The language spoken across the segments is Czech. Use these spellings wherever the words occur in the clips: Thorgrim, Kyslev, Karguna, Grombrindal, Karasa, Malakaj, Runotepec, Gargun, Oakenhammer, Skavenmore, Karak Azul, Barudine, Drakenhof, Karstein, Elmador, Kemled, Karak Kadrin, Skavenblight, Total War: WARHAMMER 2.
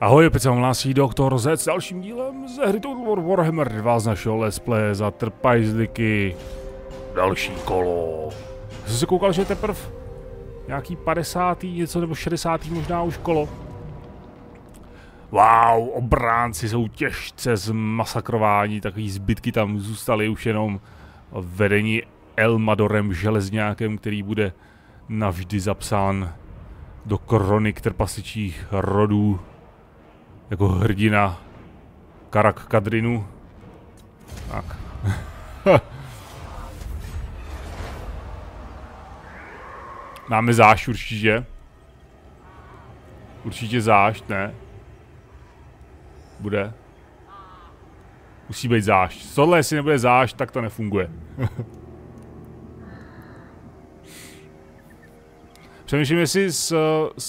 Ahoj, opět se vám hlásí doktor Z s dalším dílem ze hry Total War: WARHAMMER 2 z našeho let's play za trpajzliky. Další kolo. Jsem se koukal, že je teprv nějaký 50. něco nebo 60. možná už kolo. Wow, obránci jsou těžce zmasakrováni, takový zbytky tam zůstaly už jenom vedení Elmadorem železňákem, který bude navždy zapsán do kronik trpasičích rodů jako hrdina Karak Kadrinu. Tak. Máme zášť určitě. Určitě zášť, ne? Bude. Musí být zášť. Tohle, jestli nebude zášť, tak to nefunguje. Přemýšlím, jestli s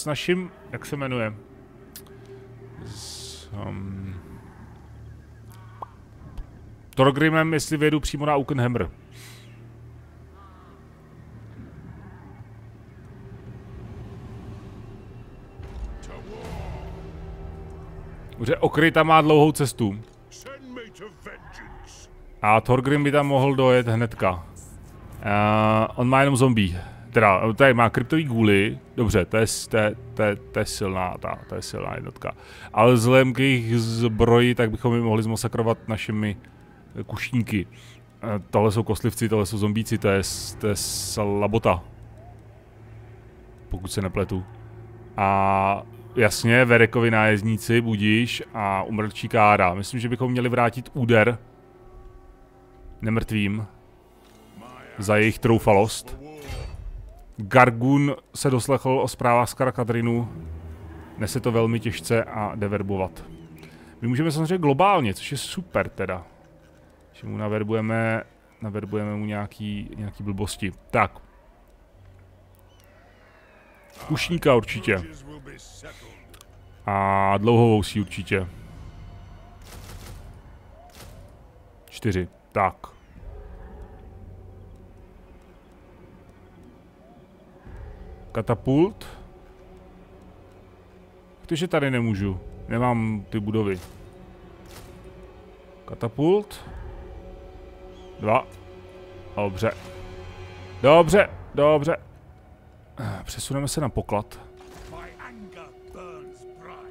naším, jak se jmenuje? Thorgrimem, jestli vyjedu přímo na Oakenhammer. Protože Okryta má dlouhou cestu. A Thorgrim by tam mohl dojet hnedka. On má jenom zombie. Teda, tady má kryptový gůly. Dobře, to je silná, to je silná jednotka. Ale vzhledem k jejich zbroji, tak bychom je mohli zmasakrovat našimi kušníky. Tohle jsou kostlivci, tohle jsou zombíci, to je slabota. Pokud se nepletu. A jasně, Verekovi nájezdníci, budíš, a umrčí Kára. Myslím, že bychom měli vrátit úder nemrtvým za jejich troufalost. Gargun se doslechl o zprávách z Karak Kadrinu. Nese to velmi těžce a jde verbovat. My můžeme samozřejmě globálně, což je super teda. Že mu naverbujeme mu nějaký blbosti. Tak. Kušníka určitě. A dlouhovou si určitě. 4. Tak. Katapult. Takže tady nemůžu. Nemám ty budovy. Katapult. 2. Dobře. Dobře, dobře. Přesuneme se na poklad.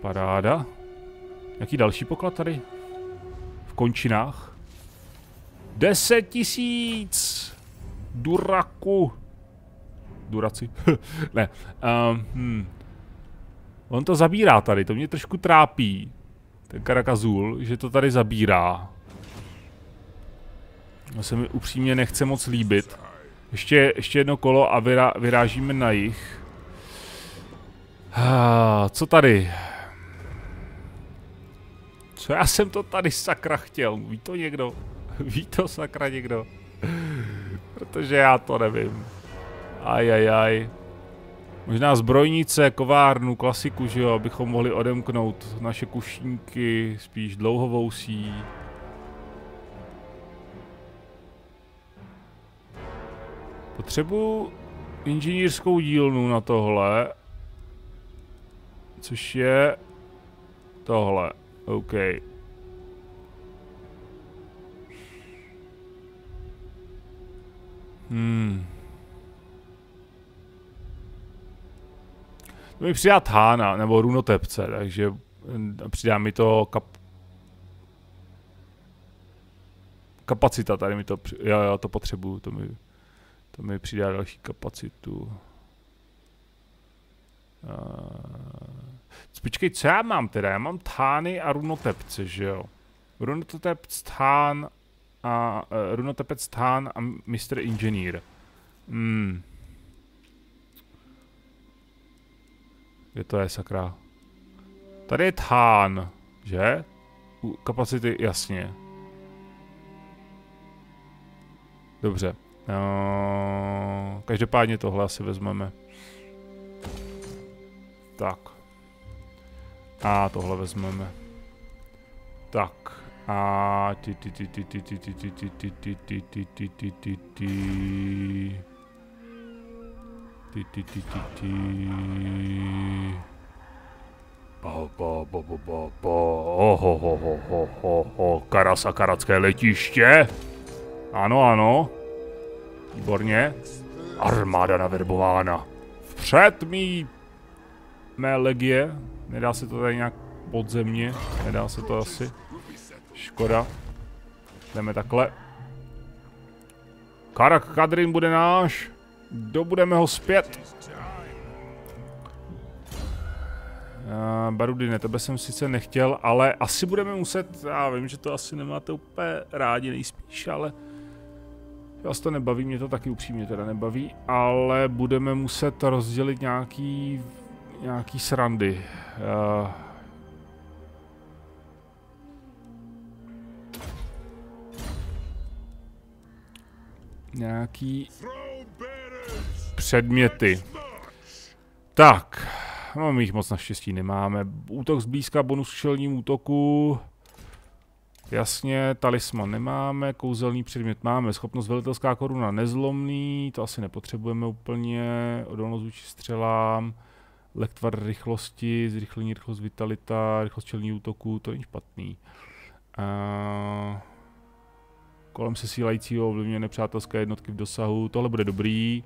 Paráda. Jaký další poklad tady? V končinách. 10 000! Duraku! Duraci? Ne. On to zabírá tady, to mě trošku trápí. Ten Karak Azul, že to tady zabírá. To se mi upřímně nechce moc líbit. Ještě jedno kolo a vyrážíme na jih. Co tady? Co já jsem to tady sakra chtěl? Ví to někdo? Ví to sakra někdo? Protože já to nevím. Ajajaj. Možná zbrojnice, kovárnu, klasiku, že jo, abychom mohli odemknout naše kušníky, spíš dlouhovousí. Potřebuji inženýrskou dílnu na tohle. Což je tohle. OK. To mi přidá Hána, nebo Runotepce, takže přidá mi to kapacita, tady mi to, já to potřebuju, to mi přidá další kapacitu. Počkej, co já mám teda? Já mám Thány a Runotepce, že jo? Runotepec Thán a Mr. Inženýr. Kde to je, sakra? Tady je Thán, že? U kapacity, jasně. Dobře. Každopádně tohle asi vezmeme. Tak. A tohle vezmeme. Tak. A Karasa, karatské letiště. Ano, ano. Výborně. Armáda naverbována. Vpřed mé legie. Nedá se to tady nějak podzemně. Nedá se to asi. Škoda. Jdeme takhle. Karak Kadrin bude náš. Dobudeme ho zpět. Barudine, tebe jsem sice nechtěl, ale asi budeme muset, já vím, že to asi nemáte úplně rádi nejspíš, ale vás to nebaví, mě to taky upřímně teda nebaví, ale budeme muset rozdělit nějaký srandy. Nějaký předměty. Tak, no, my jich moc naštěstí nemáme. Útok zblízka, bonus k šelnímu útoku. Jasně, talisman nemáme, kouzelný předmět máme, schopnost velitelská koruna nezlomný, to asi nepotřebujeme úplně, odolnost vůči střelám, lektvar rychlosti, zrychlení, rychlost vitalita, rychlost čelní útoku, to není špatný. Kolem se sílajícího ovlivně nepřátelské jednotky v dosahu, tohle bude dobrý.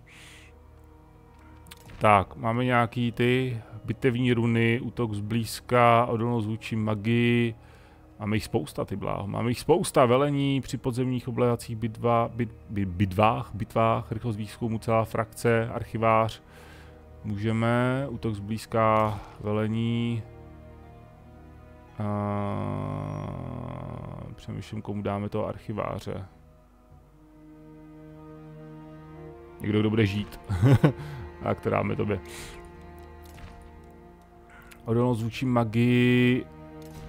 Tak, máme nějaký ty bitevní runy, útok zblízka, odolnost vůči magii. Máme jich spousta, ty bláho. Máme jich spousta, velení při podzemních obléhacích bitvách, rychlost výzkumu, celá frakce, archivář. Můžeme, útok zblízka, velení. Přemýšlím, komu dáme toho archiváře. Někdo, kdo bude žít. A která dáme tobě. Odolnost vůči magii.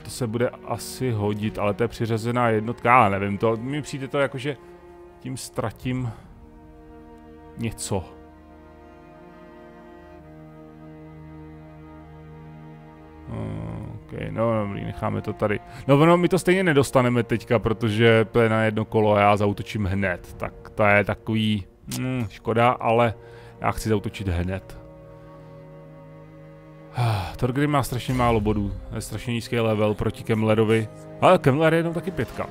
To se bude asi hodit, ale to je přiřazená jednotka, já nevím, to mi přijde to jako, že tím ztratím něco. Ok, no dobrý, necháme to tady. No, no, my to stejně nedostaneme teďka, protože to je na jedno kolo a já zaútočím hned, tak to je takový škoda, ale já chci zaútočit hned. Thorgrim má strašně málo bodů, je strašně nízký level proti Kemledovi, ale Kemled je jenom taky 5.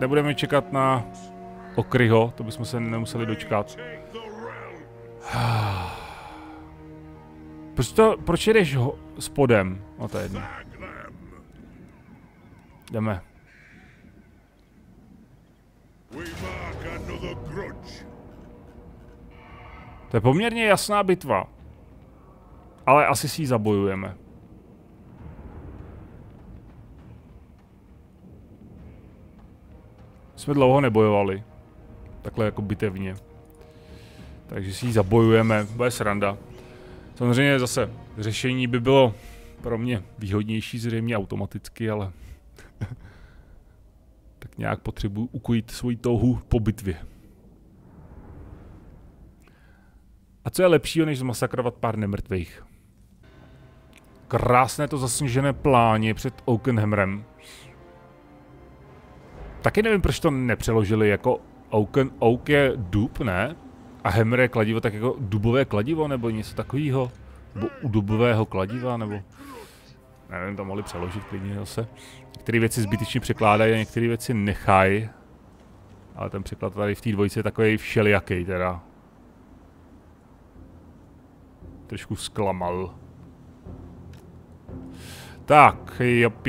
Nebudeme čekat na Okryho, to bychom se nemuseli dočkat. Proč jedeš spodem? No to je jedno. Jdeme. To je poměrně jasná bitva, ale asi si ji zabojujeme. Jsme dlouho nebojovali, takhle jako bitevně, takže si ji zabojujeme, bude sranda. Samozřejmě zase řešení by bylo pro mě výhodnější zřejmě automaticky, ale tak nějak potřebuji ukojit svoji touhu po bitvě. A co je lepšího, než zmasakrovat pár nemrtvých? Krásné to zasněžené pláně před Oakenhammerem. Taky nevím, proč to nepřeložili jako Oak je dub, ne? A Hammer je kladivo, tak jako dubové kladivo, nebo něco takového? Nebo u dubového kladiva, nebo... Nevím, to mohli přeložit klidně zase. Některé věci zbytečně překládají a některé věci nechají. Ale ten překlad tady v té dvojici je takový všelijaký teda. Trošku zklamal. Tak, jop.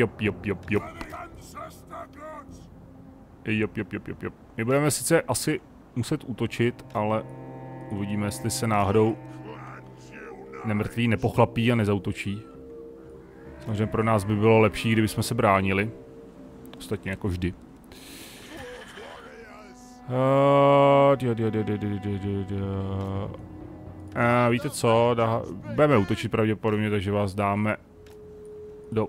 My budeme sice asi muset útočit, ale uvidíme, jestli se náhodou nemrtví nepochlapí a nezautočí. Samozřejmě pro nás by bylo lepší, kdybychom se bránili. Ostatně jako vždy. Víte co, budeme útočit pravděpodobně, takže vás dáme do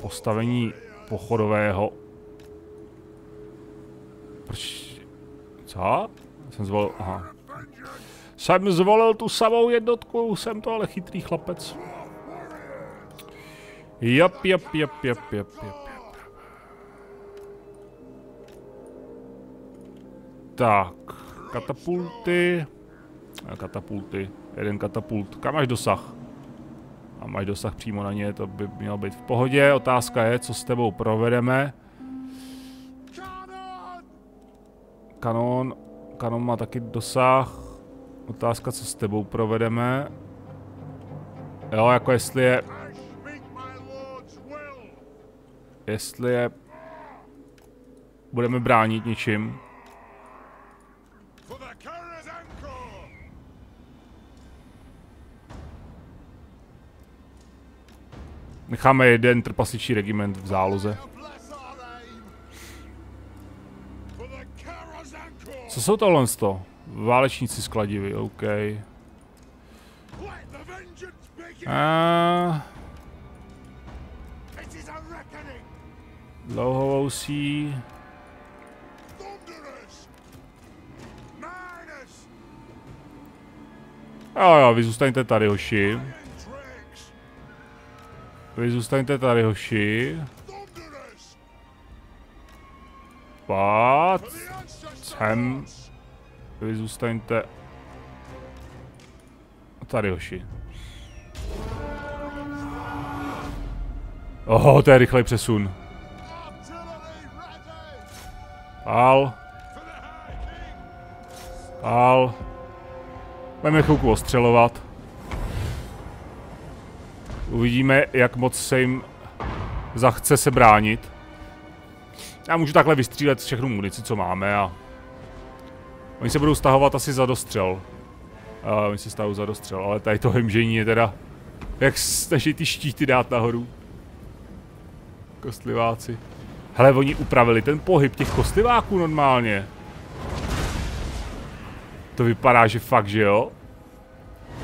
postavení pochodového. Proč? Co? Jsem zvolil, aha. Jsem zvolil tu samou jednotku, jsem to ale chytrý chlapec. Jap. Tak, katapulty. jeden katapult. Kam máš dosah? A máš dosah přímo na ně, to by mělo být v pohodě. Otázka je, co s tebou provedeme. Kanon. Kanon má taky dosah. Otázka, co s tebou provedeme. Jo, jako jestli je... Jestli je... Budeme bránit ničím. Necháme jeden trpasičí regiment v záloze. Co jsou tohle to? Válečníci skladivy, OK. Dlouhovousí. Jo, vy zůstaňte tady, hoši. Pát. Sem. Vy zůstaňte... Tady, hoši. Oho, to je rychlej přesun. Pál. Budeme chvilku ostřelovat. Uvidíme, jak moc se jim zachce se bránit. Já můžu takhle vystřílet všechnu munici, co máme a... Oni se budou stahovat asi za dostřel. Oni se stahují za dostřel, ale tady to hemžení je teda... Jak snaží ty štíty dát nahoru. Kostliváci. Hele, oni upravili ten pohyb těch kostliváků normálně. To vypadá, že fakt, že jo?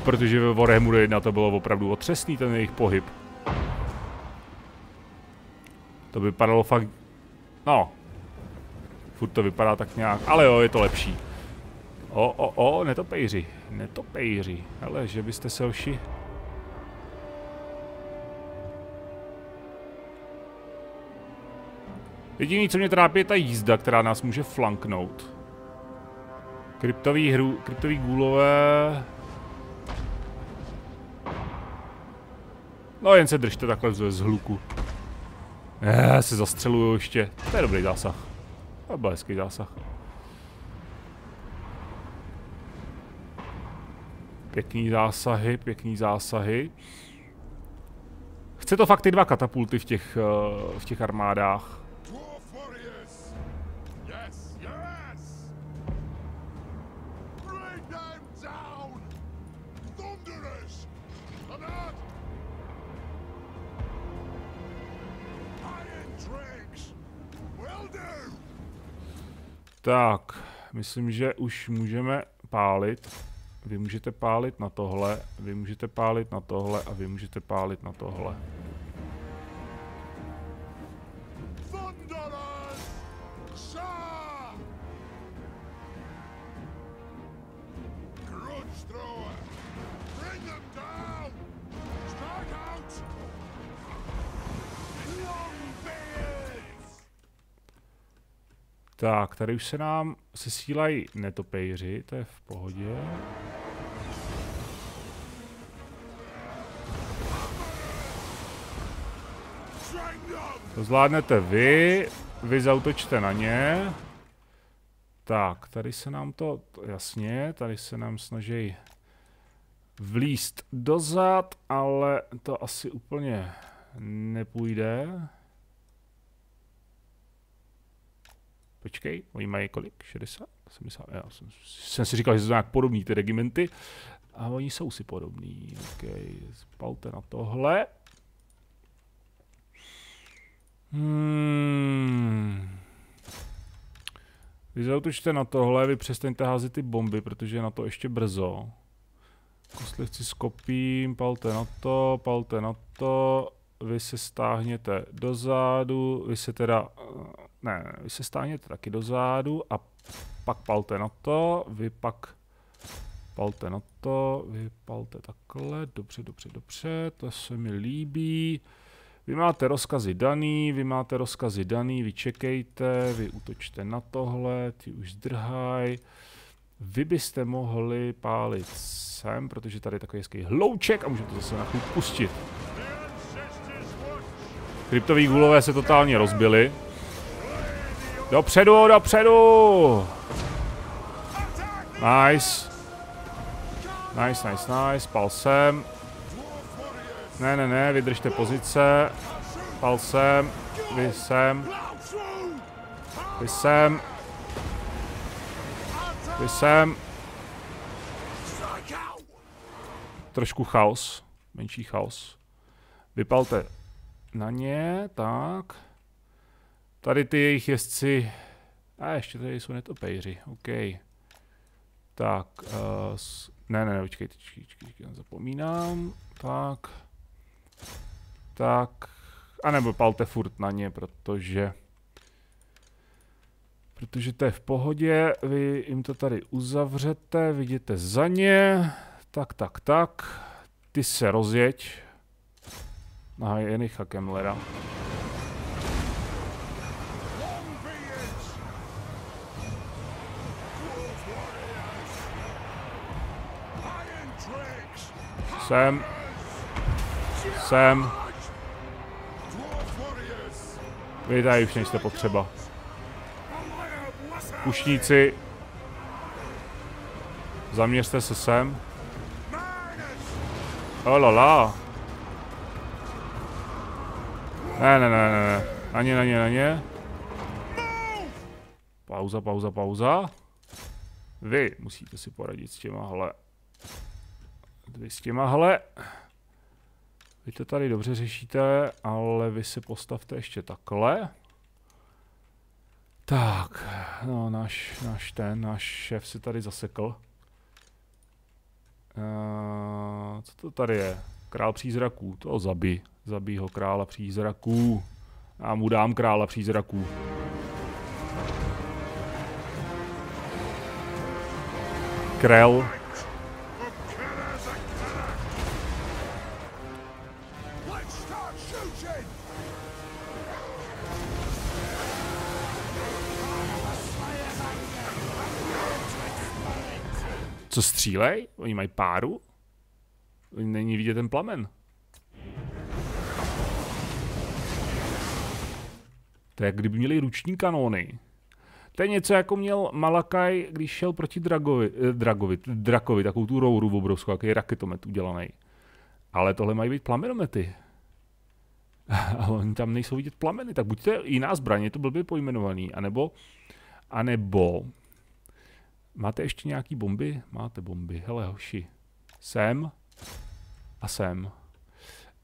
Protože ve Warhammeru 1 to bylo opravdu otřesný, ten jejich pohyb. To vypadalo fakt... No. Furt to vypadá tak nějak, ale jo, je to lepší. Netopejři. Hele, že byste se hoši... Jediný, co mě trápí, je ta jízda, která nás může flanknout. Kryptový gůlové... No jen se držte takhle z hluku. Já se zastřeluju ještě. To je dobrý zásah. To byl hezký zásah. Pěkný zásahy, Chce to fakt ty dva katapulty v těch armádách. Tak, myslím, že už můžeme pálit. Vy můžete pálit na tohle, a vy můžete pálit na tohle. Tak, tady už se nám sesílají netopejři, to je v pohodě. To zvládnete vy zaútočte na ně. Tak, tady se nám to, jasně, tady se nám snaží vlíst dozad, ale to asi úplně nepůjde. Počkej, oni mají kolik? 60? 70? Já jsem si říkal, že jsou nějak podobní ty regimenty. A oni jsou si podobní. OK, spalte na tohle. Vy zautočte na tohle, vy přestaňte házet ty bomby, protože je na to ještě brzo. Kostlivci skopím, palte na to, vy se stáhněte dozadu, vy se teda... Ne, vy se stáhněte taky dozadu a pak palte na to, vy pak palte na to, vy palte takhle, dobře, to se mi líbí. Vy máte rozkazy daný, vy čekejte, vy útočte na tohle, ty už zdrhaj. Vy byste mohli pálit sem, protože tady je takový hezký hlouček a můžete zase na chvíli pustit. Kryptoví gulové se totálně rozbili. Dopředu, dopředu! Nice. Nice, nice, nice. Pal sem. Ne, ne, ne, vydržte pozice. Pal sem. Vy sem. Vy sem. Vy sem. Trošku chaos. Menší chaos. Vypalte na ně, tak. Tady ty jejich jezdci. A ještě tady jsou netopejři, OK. Tak, ne, ne, počkejte, zapomínám. Tak. Tak. A nebo palte furt na ně, protože... Protože to je v pohodě, vy jim to tady uzavřete, vidíte za ně. Tak, tak, tak. Ty se rozjeď. Aha, je nechá Kemlera. Sem. Sem. Vy tady už nejste potřeba. Kušníci. Zaměřte se sem. Olala. Ne, ne, ne, ne. Na ně, na ně, na ně. Pauza, pauza, pauza. Vy musíte si poradit s těmahle. Vy s těmahle. Vy to tady dobře řešíte, ale vy si postavte ještě takhle. Tak, no náš šéf si tady zasekl. Co to tady je? Král přízraků, to zabij. Zabij ho, krála přízraků. Já mu dám krála přízraků. Král. Co střílej? Oni mají páru? Není vidět ten plamen. To je, jak kdyby měli ruční kanóny. To je něco, jako měl Malakaj, když šel proti Drakovi, takovou tu rouru obrovskou, jaký raketomet udělaný. Ale tohle mají být plamenomety. Ale oni tam nejsou vidět plameny, tak buď to je jiná zbraně, je to blbě pojmenovaný, anebo máte ještě nějaký bomby? Máte bomby, hele hoši. Sem a sem.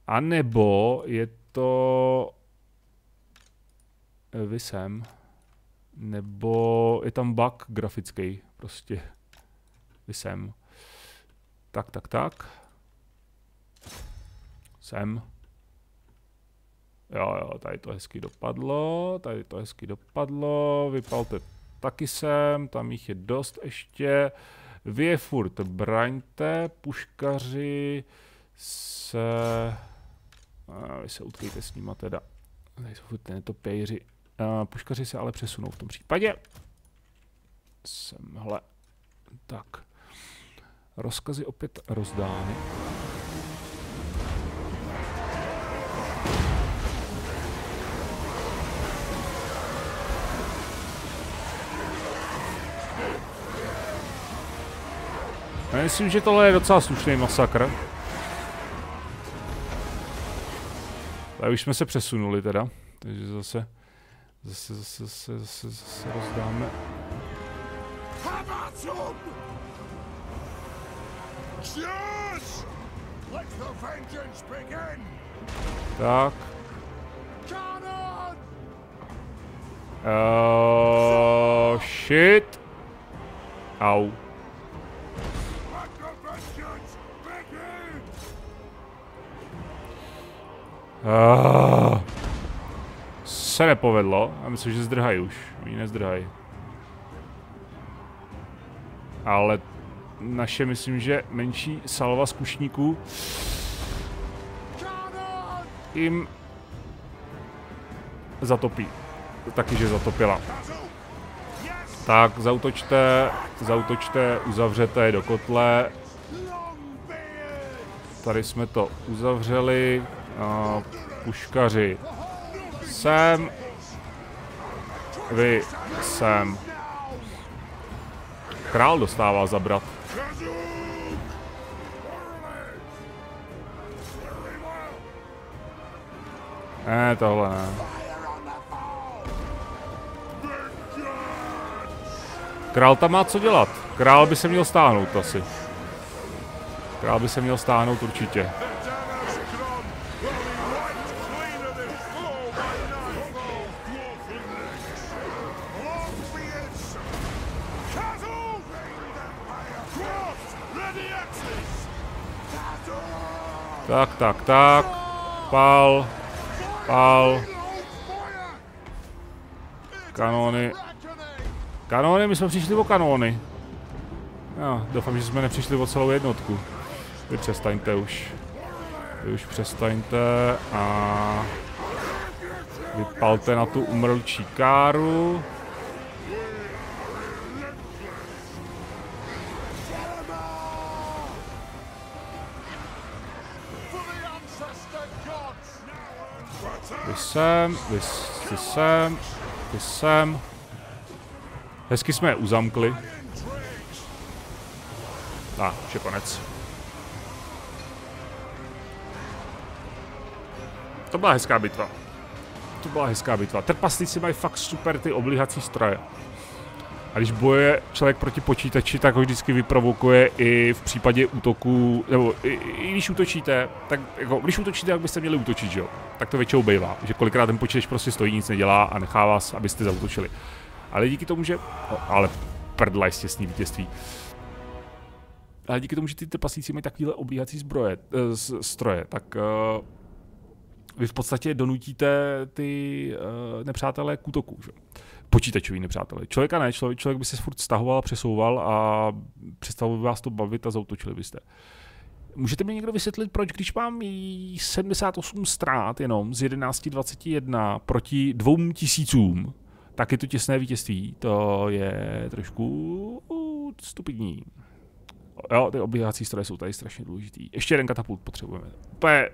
A nebo je to... Vy sem. Nebo je tam bug grafický, prostě. Vy sem. Tak, tak, tak. Sem. Jo, jo, tady to hezky dopadlo, tady to hezky dopadlo, vypalte taky sem, tam jich je dost ještě. Vy je furt braňte, puškaři se... Vy se utkejte s nima teda. Tady jsou furt netopějři. Puškaři se ale přesunou v tom případě. Semhle. Tak. Rozkazy opět rozdány. Já myslím, že tohle je docela slušný masakr. Tady už jsme se přesunuli teda, takže zase rozdáme. Tak. Shit. Au. Se nepovedlo, a myslím, že zdrhají už, oni nezdrhají. Ale naše, myslím, že menší salva zkušníků jim zatopí. Taky, že zatopila. Tak, zautočte, uzavřete je do kotle. Tady jsme to uzavřeli. Puškaři sem. Vy sem. Král dostává zabrat. Ne, tohle ne. Král tam má co dělat. Král by se měl stáhnout asi. Král by se měl stáhnout určitě. Tak, tak, tak. Pál. Pál. Kanóny. Kanóny, my jsme přišli o kanóny. No, doufám, že jsme nepřišli o celou jednotku. Vy přestaňte už. Vy už přestaňte a... vypalte na tu umrlčí káru. Vy sem. Hezky jsme je uzamkli. Tak, už je konec. To byla hezká bitva. To byla hezká bitva. Trpaslíci mají fakt super ty oblihací stroje. A když boje člověk proti počítači, tak ho vždycky vyprovokuje i v případě útoku, nebo i když útočíte, tak jako, když útočíte, jak byste měli útočit, že jo? Tak to většinou bývá, že kolikrát ten počítač prostě stojí, nic nedělá a nechá vás, abyste zaútočili. Ale díky tomu, že... ale prdla jistě s ní vítězství. Ale díky tomu, že ty trpaslíci mají takovýhle oblíhací zbroje, stroje, tak vy v podstatě donutíte ty nepřátelé k útoku, že? Počítačový nepřátelé. Člověka ne, člověk by se furt stahoval, přesouval a přestalo by vás to bavit a zautočili byste. Můžete mi někdo vysvětlit, proč, když mám 78 ztrát jenom z 1121 proti 2000, tak je to těsné vítězství. To je trošku stupidní. Jo, ty obligací stroje jsou tady strašně důležitý. Ještě jeden katapult potřebujeme.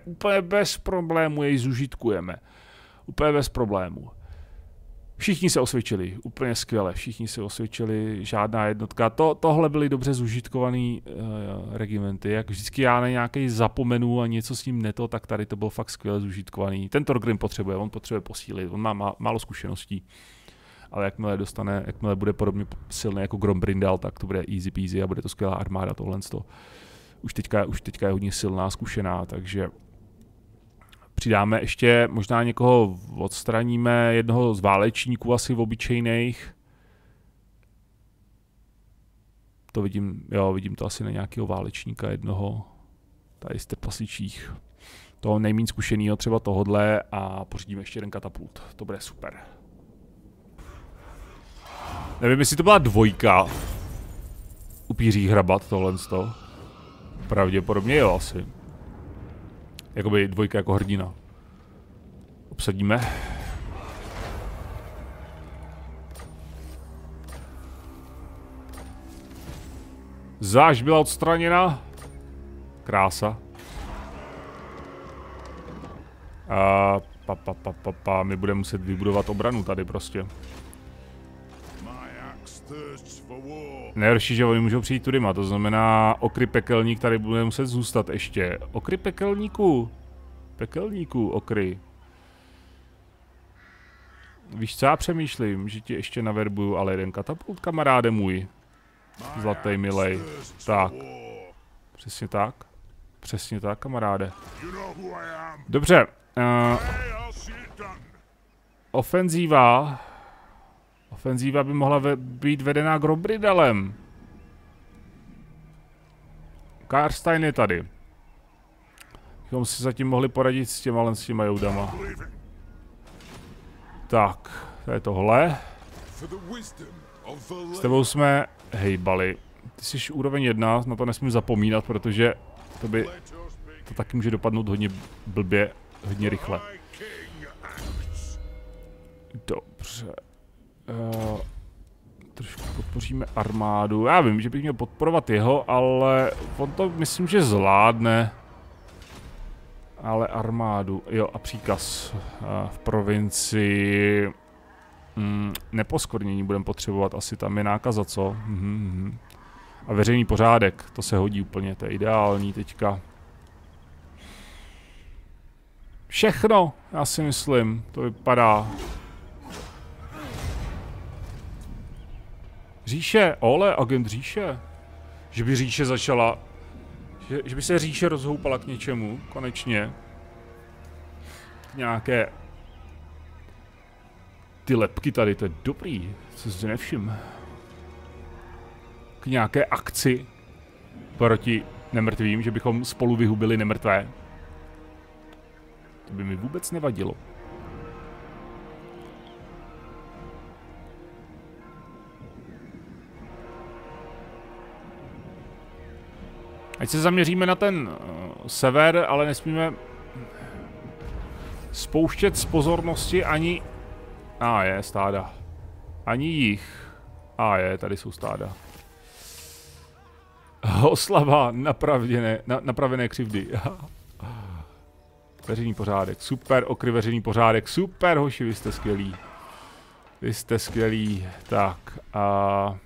Úplně bez problému jej zužitkujeme. Úplně bez problému. Všichni se osvědčili, úplně skvěle, všichni se osvědčili, žádná jednotka. Tohle byly dobře zužitkovaný regimenty, jak vždycky já na nějaký zapomenu a něco s ním neto, tak tady to bylo fakt skvěle zužitkovaný. Ten Thorgrim potřebuje, on potřebuje posílit, on má málo zkušeností, ale jakmile bude podobně silný jako Grombrindal, tak to bude easy peasy a bude to skvělá armáda tohle. Už teďka je hodně silná, zkušená, takže... Přidáme ještě, možná někoho odstraníme, jednoho z válečníků asi obyčejných. To vidím, jo, vidím to asi na nějakého válečníka jednoho. Tady z trpasličích. Toho nejméně zkušenýho, třeba tohodle, a pořídíme ještě jeden katapult. To bude super. Nevím, jestli to byla dvojka. Upíří hrabat tohle z toho. Pravděpodobně jo asi. Jakoby dvojka jako hrdina. Obsadíme. Záž byla odstraněna. Krása. A my budeme muset vybudovat obranu tady prostě. Nejhorší, že oni můžou přijít tudyma, to znamená okry pekelník tady bude muset zůstat ještě. Okry pekelníku. Pekelníku okry. Víš co, já přemýšlím, že ti ještě naverbuju, ale jeden katapult, kamaráde můj. Zlatý milej. Tak. Přesně tak. Přesně tak, kamaráde. Dobře. Ofenzíva. Ofenzíva by mohla být vedená Grombrindalem. Karstein je tady. Bychom si zatím mohli poradit s těma joudama. Tak, to je tohle. S tebou jsme hejbali. Ty jsi úroveň 1, na to nesmím zapomínat, protože to by... to taky může dopadnout hodně blbě, hodně rychle. Dobře. trošku podpoříme armádu. Já vím, že bych měl podporovat jeho, ale on to myslím, že zvládne. Ale armádu, jo, a příkaz v provincii neposkvrnění budeme potřebovat, asi tam je nákaza, co? A veřejný pořádek, to se hodí úplně, to je ideální teďka. Všechno, já si myslím, to vypadá. Říše, ole, agent říše. Že by říše začala, že by se říše rozhoupala k něčemu, konečně. K nějaké... Ty lepky tady, to je dobrý, co si nevšim. K nějaké akci proti nemrtvým, že bychom spolu vyhubili nemrtvé. To by mi vůbec nevadilo. Ať se zaměříme na ten sever, ale nesmíme spouštět z pozornosti ani... A je, stáda. Ani jich. A je, tady jsou stáda. Oslava napravené křivdy. Veřejný pořádek, super, okry veřejný pořádek, super, hoši, vy jste skvělí. Vy jste skvělí, tak a...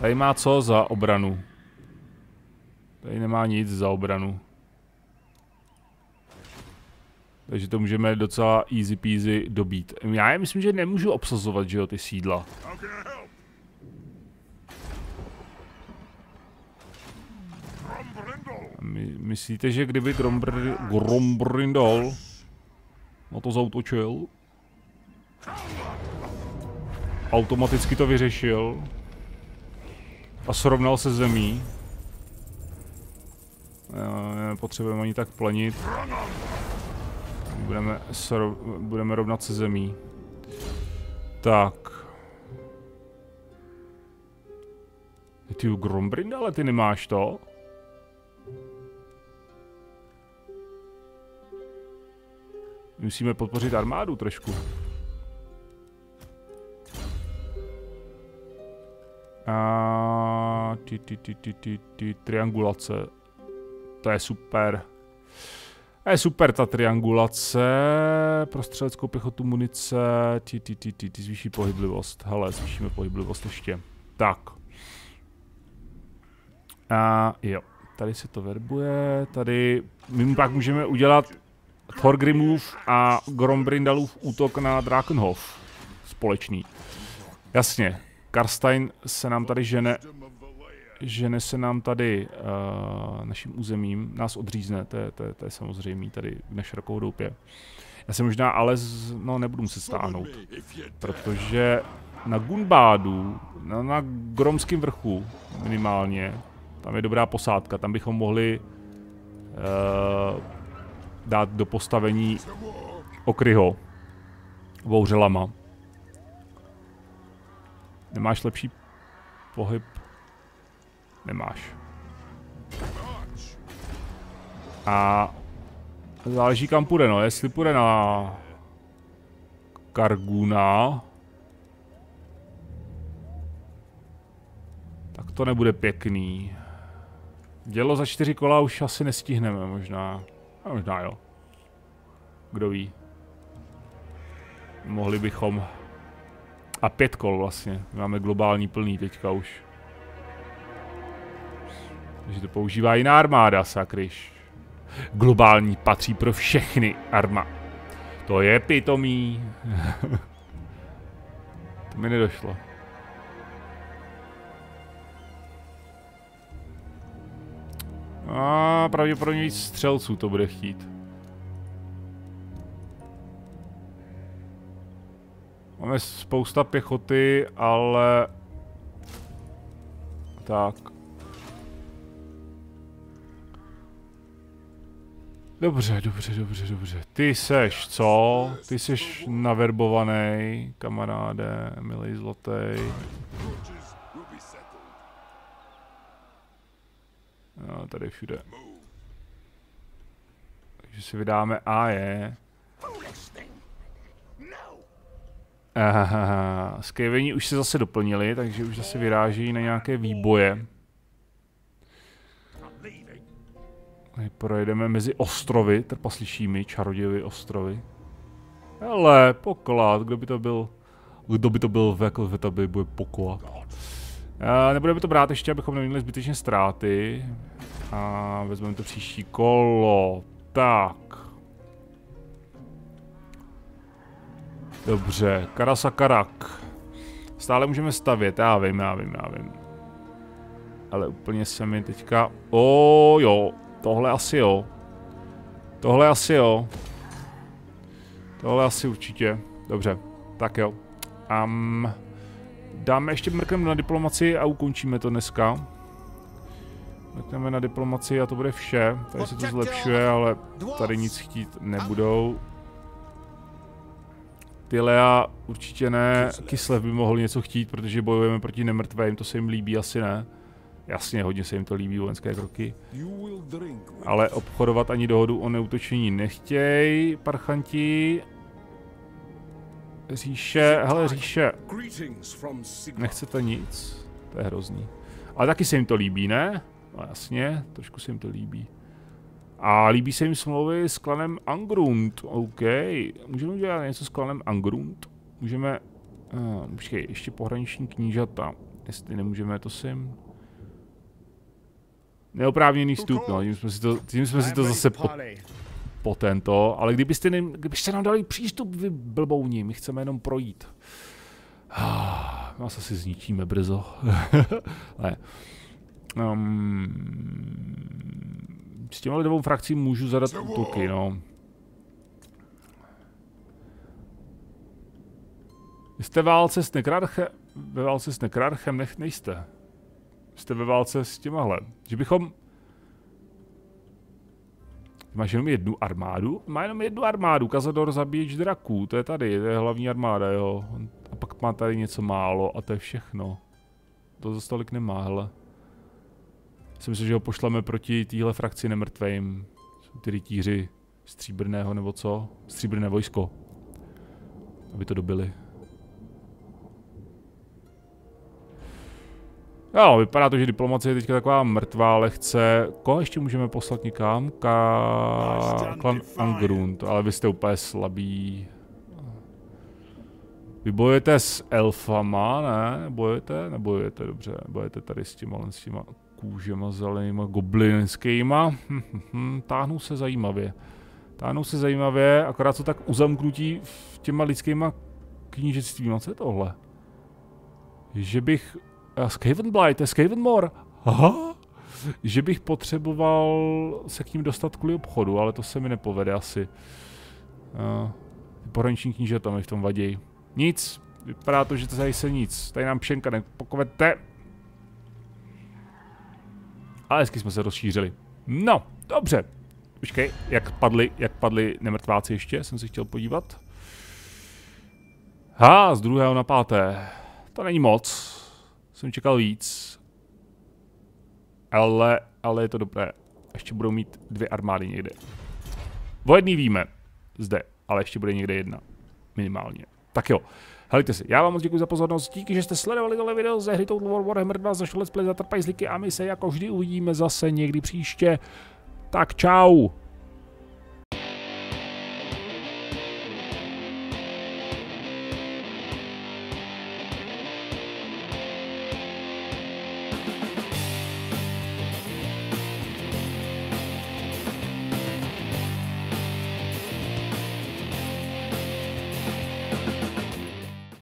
Tady má co za obranu? Tady nemá nic za obranu. Takže to můžeme docela easy peasy dobít. Já je myslím, že nemůžu obsazovat, že jo, ty sídla. Myslíte, že kdyby Grombrindal na to zautočil, automaticky to vyřešil a srovnal se zemí? Potřebujeme ani tak planit. Budeme rovnat se zemí. Tak. Ty u Grombrindale, ale ty nemáš to? Musíme podpořit armádu trošku. A ty triangulace. To je super. To je super ta triangulace. Prostřeleckou pěchotu, munice. Ty zvýší pohyblivost. Hele, zvýšíme pohyblivost ještě. Tak. A jo. Tady se to verbuje. Tady my pak můžeme udělat Thorgrimův a Grombrindalův útok na Drakenhof. Společný. Jasně. Karstein se nám tady žene. Žene se nám tady naším územím. Nás odřízne. To je samozřejmě tady v naší rukohodoupě. Já se možná ale nebudu muset stáhnout. Protože na Gunbádu, na Gromském vrchu minimálně, tam je dobrá posádka. Tam bychom mohli dát do postavení okryho bouřelama. Nemáš lepší pohyb? Nemáš. A záleží, kam půjde, no. Jestli půjde na Karguna, tak to nebude pěkný. Dělo za 4 kola už asi nestihneme, možná. A možná jo. Kdo ví. Mohli bychom. A 5 kol vlastně. Máme globální plný teďka už. Takže to používá jiná armáda, sakryš. Globální patří pro všechny arma. To je pitomý. To mi nedošlo. A pravděpodobně víc střelců to bude chtít. Máme spousta pěchoty, ale... Tak. Dobře, dobře, dobře, dobře. Ty seš, co? Ty seš naverbovaný, kamaráde, milý zlatý. No, tady všude. Takže takže si vydáme AE. Skaveni už se zase doplnili, takže už zase vyrážejí na nějaké výboje. Tady projedeme mezi ostrovy, trpaslišími, čarodějovy ostrovy. Hele, poklad, kdo by to byl? Kdo by to byl v etaby, bude poklad. Nebudeme to brát ještě, abychom neměli zbytečně ztráty. A vezmeme to příští kolo. Tak. Dobře, Karasa Karak. Stále můžeme stavět, já vím. Ale úplně se mi teďka... O jo, tohle asi určitě. Dobře, tak jo. Dáme ještě mrknem na diplomaci a ukončíme to dneska. Mrkneme na diplomaci a to bude vše. Tady se to zlepšuje, ale tady nic chtít nebudou. Tylea určitě ne. Kyslev by mohl něco chtít, protože bojujeme proti nemrtvým, to se jim líbí asi ne. Jasně, hodně se jim to líbí, vojenské kroky. Ale obchodovat ani dohodu o neútočení nechtějí, parchanti. Říše, hele říše. Nechcete nic? To je hrozný. Ale taky se jim to líbí, ne? No jasně, trošku se jim to líbí. A líbí se jim smlouvy s klanem Angrund, OK. Můžeme udělat něco s klanem Angrund? Můžeme, počkej, ještě pohraniční knížata. Jestli nemůžeme, to sem. Neoprávněný vstup, no, tím jsme si to zase po tento, ale kdybyste nám dali přístup, vy blbouni, my chceme jenom projít. Nás asi zničíme brzo. Ne. S těma dvou frakcí můžu zadat útoky, no. Jste ve válce s Nekrarchem, nejste. Jste ve válce s těmahle. Že bychom... Máš jenom jednu armádu? Má jenom jednu armádu, Kazador zabíječ draků, to je tady, to je hlavní armáda, jo. A pak má tady něco málo a to je všechno. To zase tolik nemá, hele. Já si myslím, že ho pošleme proti téhle frakci nemrtvým. Jsou ty rytíři stříbrného nebo co? Stříbrné vojsko. Aby to dobili. Jo, vypadá to, že diplomacie je teďka taková mrtvá lehce. Koho ještě můžeme poslat někam? Klan Angrund, ale vy jste úplně slabí. Vy bojujete s elfama, ne? Bojujete? Nebojujete, dobře. Bojujete tady s těma kůžema zelenýma, goblinskýma. Táhnou se zajímavě, akorát jsou tak uzamknutí v těma lidskýma knížectvíma. Co je tohle? Že bych... Skavenblight, to je Skavenmore. Aha. Že bych potřeboval se k ním dostat kvůli obchodu, ale to se mi nepovede asi. Pohraniční knížata mi v tom vadí. Nic. Vypadá to, že to zase nic. Tady nám pšenka nepokvete. Ale hezky jsme se rozšířili. No, dobře. Počkej, jak padli nemrtváci ještě, jsem si chtěl podívat. Ha, z 2. na 5. To není moc. Jsem čekal víc, ale je to dobré, ještě budou mít 2 armády někde. O jedný víme zde, ale ještě bude někde 1, minimálně. Tak jo, helejte si, já vám moc děkuji za pozornost, díky, že jste sledovali tohle video ze hry Total War: Warhammer 2, za let's play, zatrpají zliky a my se jako vždy uvidíme zase někdy příště. Tak čau!